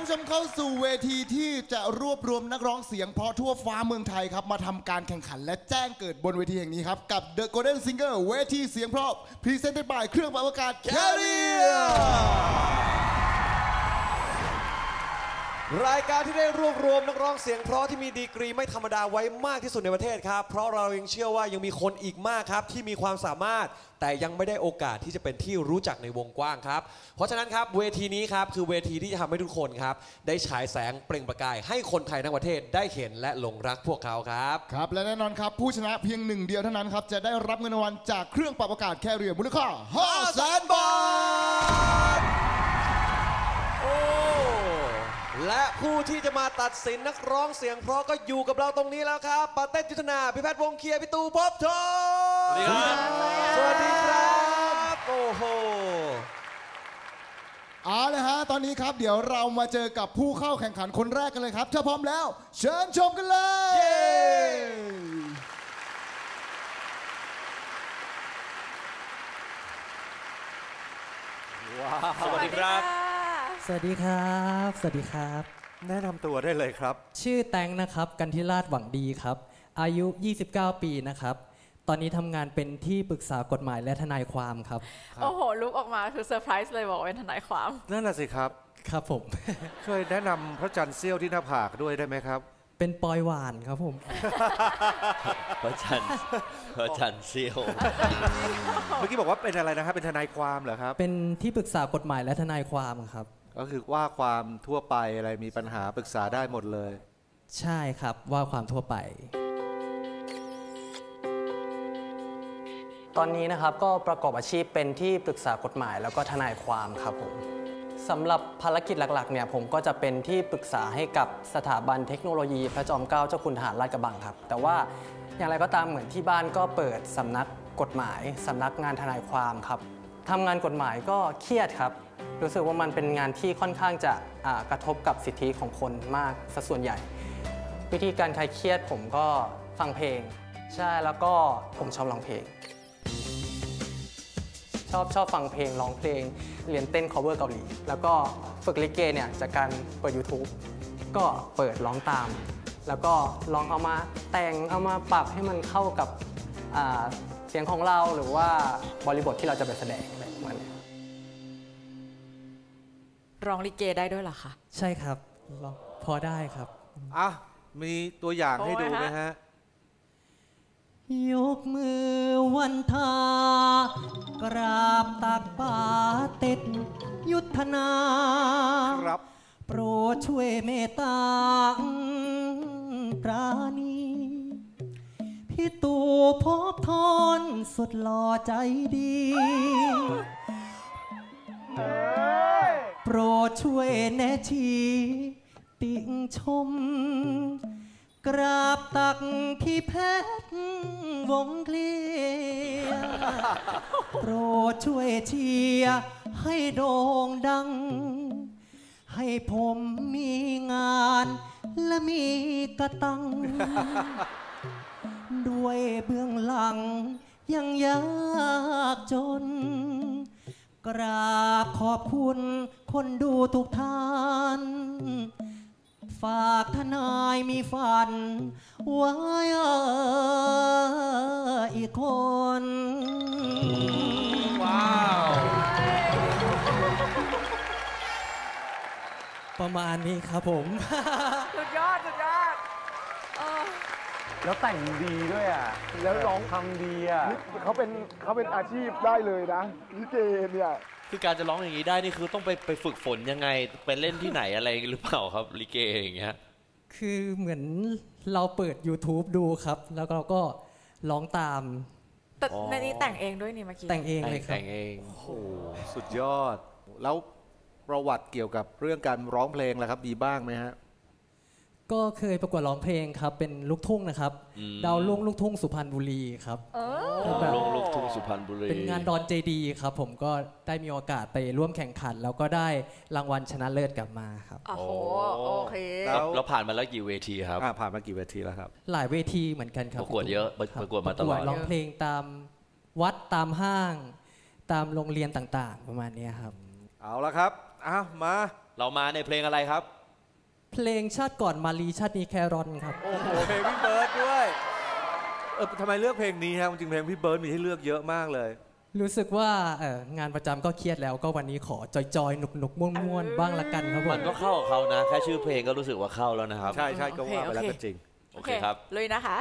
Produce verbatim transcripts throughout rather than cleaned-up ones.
คุณผู้ชมเข้าสู่เวทีที่จะรวบรวมนักร้องเสียงเพราะทั่วฟ้าเมืองไทยครับมาทำการแข่งขันและแจ้งเกิดบนเวทีแห่งนี้ครับกับ The Golden Singer เวทีเสียงเพราะ Presented by เครื่องปรับอากาศ Carrier รายการที่ได้รวบรวมนักร้องเสียงเพราะที่มีดีกรีไม่ธรรมดาไว้มากที่สุดในประเทศครับเพราะเรายังเชื่อว่ายังมีคนอีกมากครับที่มีความสามารถแต่ยังไม่ได้โอกาสที่จะเป็นที่รู้จักในวงกว้างครับเพราะฉะนั้นครับเวทีนี้ครับคือเวทีที่จะทำให้ทุกคนครับได้ฉายแสงเปล่งประกายให้คนไทยทั้งประเทศได้เห็นและหลงรักพวกเขาครับครับและแน่นอนครับผู้ชนะเพียงหนึ่งเดียวเท่านั้นครับจะได้รับเงินรางวัลจากเครื่องปรับอากาศแคเรียร์มูลค่า ห้าแสน บาทโอ้และผู้ที่จะมาตัดสินนักร้องเสียงเพราะก็อยู่กับเราตรงนี้แล้วครับปาเต้ยุทธนาพี่แพทย์วงเคียร์พี่ตู่ภพทองสวัสดีครับโอ้โหเอาเลยฮะตอนนี้ครับเดี๋ยวเรามาเจอกับผู้เข้าแข่งขันคนแรกกันเลยครับถ้าพร้อมแล้วเชิญชมกันเลยสวัสดีครับสวัสดีครับสวัสดีครับแนะนำตัวได้เลยครับชื่อแตงนะครับกันทิราชหวังดีครับอายุยี่สิบเก้าปีนะครับตอนนี้ทำงานเป็นที่ปรึกษากฎหมายและทนายความครับโอ้โหลุกออกมาคือเซอร์ไพรส์เลยบอกว่าเป็นทนายความนั่นน่ะสิครับครับผมเคยแนะนำพระจันทร์เสี้ยวที่หน้าผากด้วยได้ไหมครับเป็นปอยหวานครับผมพระจันทร์พระจันทร์เซียวเมื่อกี้บอกว่าเป็นอะไรนะครับเป็นทนายความเหรอครับเป็นที่ปรึกษากฎหมายและทนายความครับก็คือว่าความทั่วไปอะไรมีปัญหาปรึกษาได้หมดเลยใช่ครับว่าความทั่วไปตอนนี้นะครับก็ประกอบอาชีพเป็นที่ปรึกษากฎหมายแล้วก็ทนายความครับผมสำหรับภารกิจหลักๆเนี่ยผมก็จะเป็นที่ปรึกษาให้กับสถาบันเทคโนโลยีพระจอมเกล้าเจ้าคุณทหารราชกระบังครับแต่ว่าอย่างไรก็ตามเหมือนที่บ้านก็เปิดสำนักกฎหมายสำนักงานทนายความครับทำงานกฎหมายก็เครียดครับรู้สึกว่ามันเป็นงานที่ค่อนข้างจะกระทบกับสิทธิของคนมากสัดส่วนใหญ่วิธีการคลายเครียดผมก็ฟังเพลงใช่แล้วก็ผมชอบร้องเพลงชอบชอบฟังเพลงร้องเพลงเรียนเต้น cover เกาหลีแล้วก็ฝึกลิเกเนี่ยจากการเปิด YouTube ก็เปิดร้องตามแล้วก็ลองเอามาแต่งเอามาปรับให้มันเข้ากับเสียงของเราหรือว่าบริบทที่เราจะไปแสดงอะไรประมาณนี้ร้องลิเกได้ด้วยเหรอคะใช่ครับพอได้ครับอ่ะมีตัวอย่างให้ดูไหมฮะยกมือวันทากราบตักบาตรเต็ดยุทธนาครับโปรดช่วยเมตตาปราณีพี่ตู่ภพทองสุดหล่อใจดีโปรดช่วยแนะชี้ติ่งชมกราบตักพี่แพทย์วงเคียร์โปรดช่วยเชียร์ให้โด่งดังให้ผมมีงานและมีกระตังด้วยเบื้องหลังยังยากจนกราบขอบคุณคนดูทุกท่านฝากทนายมีฝันไว้อีกคนว้าวประมาณนี้ครับผมสุดยอดสุดยอดแล้วแต่งดีด้วยอ่ะแล้วร้องทำดีอ่ะเขาเป็นเขาเป็นอาชีพได้เลยนะลิเกเนี่ยคือการจะร้องอย่างนี้ได้นี่คือต้องไปไปฝึกฝนยังไงไปเล่นที่ไหนอะไรหรือเปล่าครับลิเกอย่างเงี้ยคือเหมือนเราเปิด YouTube ดูครับแล้วเราก็ร้องตามแต่ในนี้แต่งเองด้วยนี่เมื่อกี้แต่งเองเลยครับแต่งเองโอ้โหสุดยอดแล้วประวัติเกี่ยวกับเรื่องการร้องเพลงล่ะครับมีบ้างไหมฮะก็เคยประกวดร้องเพลงครับเป็นลูกทุ่งนะครับดาวรุ่งลูกทุ่งสุพรรณบุรีครับดาวรุ่งลูกทุ่งสุพรรณบุรีเป็นงานดอนเจดีครับผมก็ได้มีโอกาสไปร่วมแข่งขันแล้วก็ได้รางวัลชนะเลิศกลับมาครับโอ้โหโอเคแล้วผ่านมาแล้วกี่เวทีครับผ่านมากี่เวทีแล้วครับหลายเวทีเหมือนกันครับประกวดเยอะประกวดมาตลอดร้องเพลงตามวัดตามห้างตามโรงเรียนต่างๆประมาณนี้ครับเอาละครับอ้าวมา เรามาในเพลงอะไรครับเพลงชาติก่อนมาลีชาตินี้แครอนครับโอ้โหเพลงพี่เบิร์ดด้วยเออทำไมเลือกเพลงนี้ครับจริงเพลงพี่เบิร์ดมีให้เลือกเยอะมากเลยรู้สึกว่างานประจำก็เครียดแล้วก็วันนี้ขอจอยๆหนุกๆม่วนๆบ้างละกันครับมันก็เข้ากับเขานะแค่ชื่อเพลงก็รู้สึกว่าเข้าแล้วนะครับใช่ใช่ก็ว่าไปแล้วก็จริงโอเคครับลุยนะคะ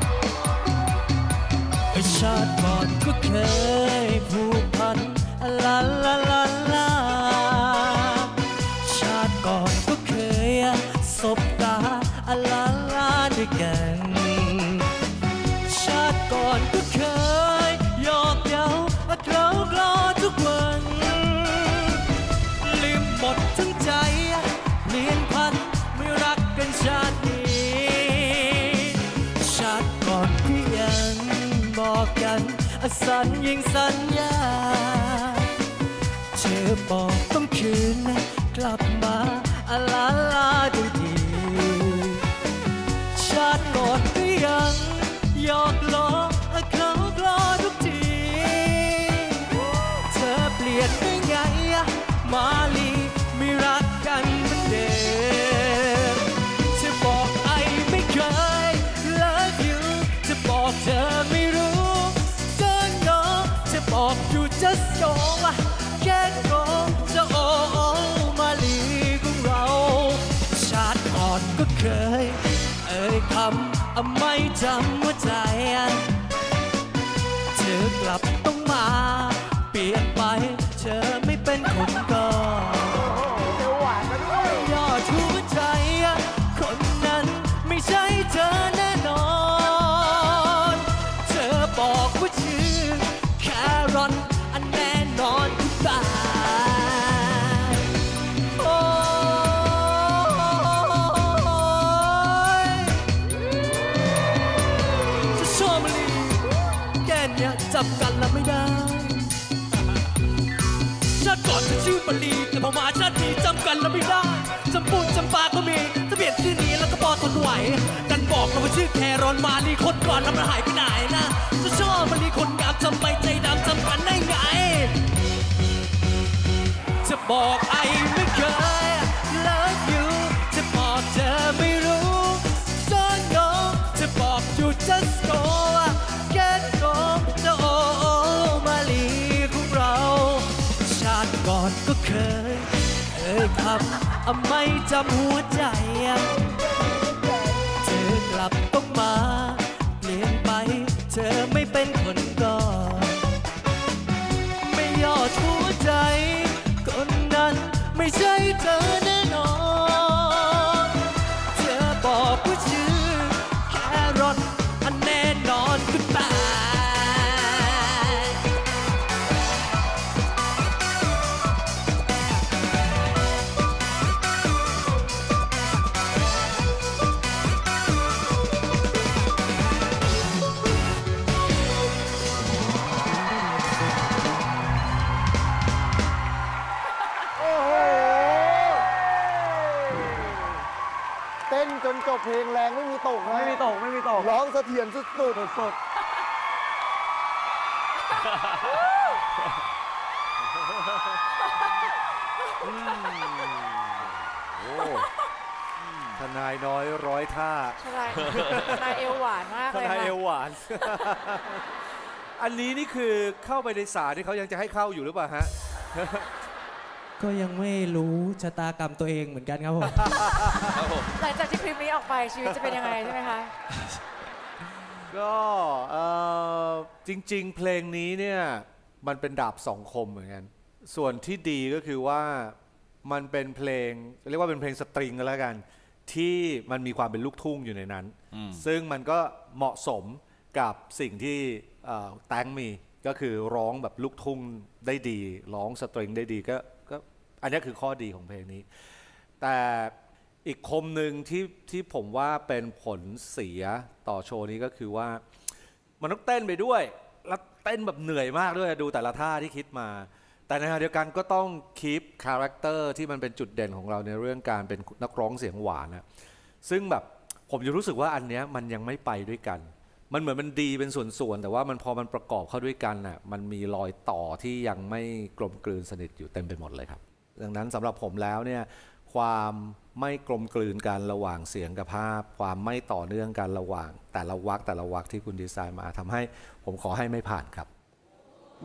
ชาติก่อนก็เคยผูกพันลาลาลาลาชาติก่อนก็เคยสบตาลาลาด้วยกันชาติก่อนก็เคยหยอกเย้าเคล้ากล้อทุกวันลืมหมดทั้งใจเปลี่ยนพันไม่รักกันชาตินี้ชาติก่อนที่ยังบอกกันสัญญิงสัญญาเธอบอกต้องคืนกลับมาลาลาด้วยดีชาติก่อนก็ยังหยอกล้อเคล้ากล้อทุกทีเธอเปลี่ยนได้ไงมาลีไม่รักกันเหมือนเดิมเธอบอกไอไม่เคยเลิกอยู่เธอบอกเธอไม่รู้เกินงอเธอบอก you just go แค่งอจะโอ้โอ้มาลีของเราชาติก่อนก็เคยเอ่ยคำไม่จำหัวใจเธอกลับต้องมาเปลี่ยนไปเธอไม่เป็นคนก่อนยอดหัวใจคนนั้นไม่ใช่เธอแน่นอนเธอบอกว่าชื่อแครอนอันแน่นอนทุกบ้านโอ้ยจะชอบลีแกเนี่ยจับกันแล้วไม่ได้ชาติก่อนฉันชื่อปลีแต่พอมาชาตินี้จำกันแล้วไม่ได้จำปูนจำปาก็มีจะเปลี่ยนชื่อนี้แล้วก็พอทนไหวกันบอกเราว่าชื่อแครอนมาลีคนก่อนแล้วมันหายไปไหนนะจะชอบมาลีคนงามจำไปใจดำจำกันได้ไงจะบอกไอไม่เคยเลิกอยู่จะบอกเธอไม่รู้ซ่อนโง่จะบอก you just go get go จะโอ้โอ้มาลีของเราชาติก่อนก็เคยเอ่ยคำไม่จำหัวใจเธอกลับต้องมาเปลี่ยนไปเธอไม่เป็นคนก่อนไม่ยอดหัวใจคนนั้นไม่ใช่เธอแน่นอนเธอบอกว่าชื่อแครอนอันแน่นอนก็ตายจนจบเพลงแรงไม่มีตกไม่มีตกไม่มีตกร้องเสถียรสุดสุดสุดทนายน้อยร้อยท่าทนายทนายเอวหวานมากเลยทนายเอวหวานอันนี้นี่คือเข้าไปในศาลที่เขายังจะให้เข้าอยู่หรือเปล่าฮะก็ยังไม่รู้ชะตากรรมตัวเองเหมือนกันครับผมหลังจากที่คลิปนี้ออกไปชีวิตจะเป็นยังไงใช่ไหมคะก็จริงๆเพลงนี้เนี่ยมันเป็นดาบสองคมเหมือนกันส่วนที่ดีก็คือว่ามันเป็นเพลงเรียกว่าเป็นเพลงสตริงก็แล้วกัน ที่มันมีความเป็นลูกทุ่งอยู่ในนั้นซึ่งมันก็เหมาะสมกับสิ่งที่แตงมีก็คือร้องแบบลูกทุ่งได้ดีร้องสตริงได้ดีก็ก็อันนี้คือข้อดีของเพลงนี้แต่อีกคมหนึ่งที่ที่ผมว่าเป็นผลเสียต่อโชว์นี้ก็คือว่ามันต้องเต้นไปด้วยแล้วเต้นแบบเหนื่อยมากด้วยดูแต่ละท่าที่คิดมาแต่ในขณะเดียวกันก็ต้องคีปคาแรคเตอร์ที่มันเป็นจุดเด่นของเราในเรื่องการเป็นนักร้องเสียงหวานนะซึ่งแบบผมจะรู้สึกว่าอันเนี้ยมันยังไม่ไปด้วยกันมันเหมือนมันดีเป็นส่วนๆแต่ว่ามันพอมันประกอบเข้าด้วยกันน่ะมันมีรอยต่อที่ยังไม่กลมกลืนสนิทอยู่เต็มไปหมดเลยครับดังนั้นสำหรับผมแล้วเนี่ยความไม่กลมกลืนกันระหว่างเสียงกับภาพความไม่ต่อเนื่องกันระหว่างแต่ละวรรคแต่ละวรรคที่คุณดีไซน์มาทำให้ผมขอให้ไม่ผ่านครับ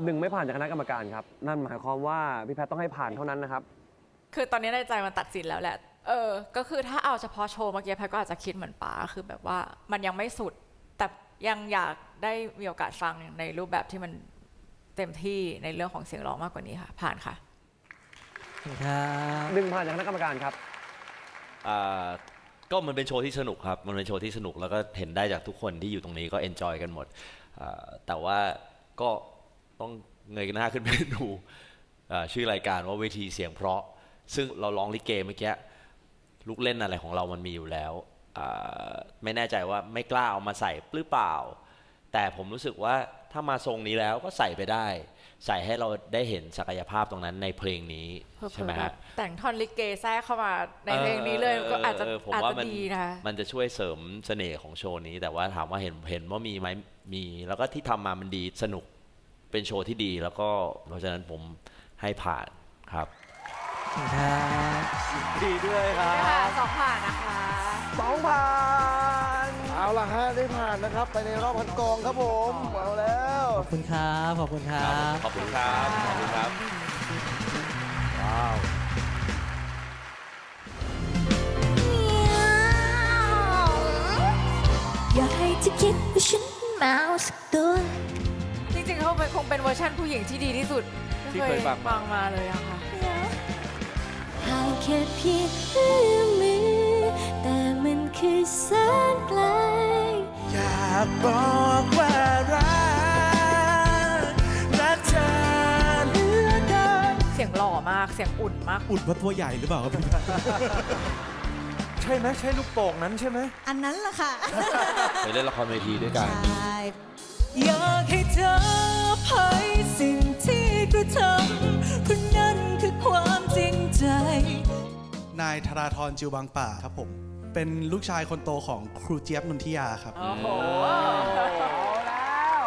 หนึ่งไม่ผ่านจากคณะกรรมการครับนั่นหมายความว่าพี่แพทต้องให้ผ่านเท่านั้นนะครับคือตอนนี้ในใจมันตัดสินแล้วแหละเออก็คือถ้าเอาเฉพาะโชว์เมื่อกี้แพทก็อาจจะคิดเหมือนป๋าคือแบบว่ามันยังไม่สุดแต่ยังอยากได้มีโอกาสฟังในรูปแบบที่มันเต็มที่ในเรื่องของเสียงร้องมากกว่านี้ค่ะผ่านค่ะหนึ่งผ่านจากคณะกรรมการครับก็มันเป็นโชว์ที่สนุกครับมันเป็นโชว์ที่สนุกแล้วก็เห็นได้จากทุกคนที่อยู่ตรงนี้ก็เอนจอยกันหมดแต่ว่าก็ต้องเงยหน้าขึ้นไปดูชื่อรายการว่าเวทีเสียงเพราะซึ่งเราร้องลิเกเมื่อกี้ลูกเล่นอะไรของเรามันมีอยู่แล้วไม่แน่ใจว่าไม่กล้าเอามาใส่หรือเปล่าแต่ผมรู้สึกว่าถ้ามาทรงนี้แล้วก็ใส่ไปได้ใส่ให้เราได้เห็นศักยภาพตรงนั้นในเพลงนี้ใช่ไหมฮะแต่งท่อนลิเกแทรกเข้ามาในเพลงนี้เลยก็อาจจะผมว่ามันดีนะมันจะช่วยเสริมเสน่ห์ของโชว์นี้แต่ว่าถามว่าเห็นเห็นว่ามีไหมมีแล้วก็ที่ทำมามันดีสนุกเป็นโชว์ที่ดีแล้วก็เพราะฉะนั้นผมให้ผ่านครับดีด้วยครับสองผ่านนะคะสองผ่านเอาละฮะได้ผ่านนะครับไปในรอบพันกองครับผมเอาแล้วขอบคุณครับขอบคุณครับขอบคุณครับขอบคุณครับว้าวอยากให้จะคิดว่าฉันเมาสักตัวจริงๆเขาคงเป็นเวอร์ชันผู้หญิงที่ดีที่สุดที่เคยฟังมาเลยอะค่ะหากแค่เพียงเอื้อมมือแต่มันคือแสนไกลอยากบอกว่ารักรักเธอเหลือเกินเสียงหล่อมากเสียงอุ่นมากอุ่นเพราะตัวใหญ่หรือเปล่าครับพี่ใช่ไหมใช่ลูกโป่งนั้นใช่ไหมอันนั้นล่ะค่ะไปเล่นละครเวทีด้วยกันอยากให้เธอพายสิ่งที่กระทำคนนั้นคือความจริงใจนายธราธรจิวบางป่าครับผมเป็นลูกชายคนโตของครูเจี๊ยบนนทิยาครับโอ้โหเอาแล้ว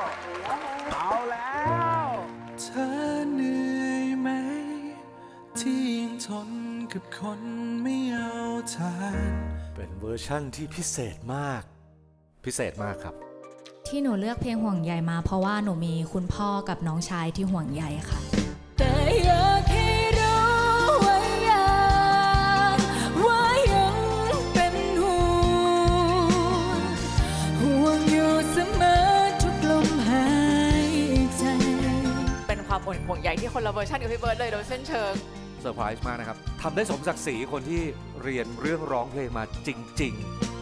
เอาแล้วเธอเหนื่อยไหมที่ยังทนกับคนไม่เอาทานเป็นเวอร์ชั่นที่พิเศษมากพิเศษมากครับที่หนูเลือกเพลงห่วงใยมาเพราะว่าหนูมีคุณพ่อกับน้องชายที่ห่วงใยค่ะแต่อยากให้รู้ว่ายังว่ายังเป็นห่วงห่วงอยู่เสมอทุกลมหายใจเป็นความห่วงใยที่คนละเวอร์ชันกับพี่เบิร์ดเลยโดยเส้นเชิงเซอร์ไพรส์มากนะครับทำได้สมศักดิ์ศรีคนที่เรียนเรื่องร้องเพลงมาจริงๆ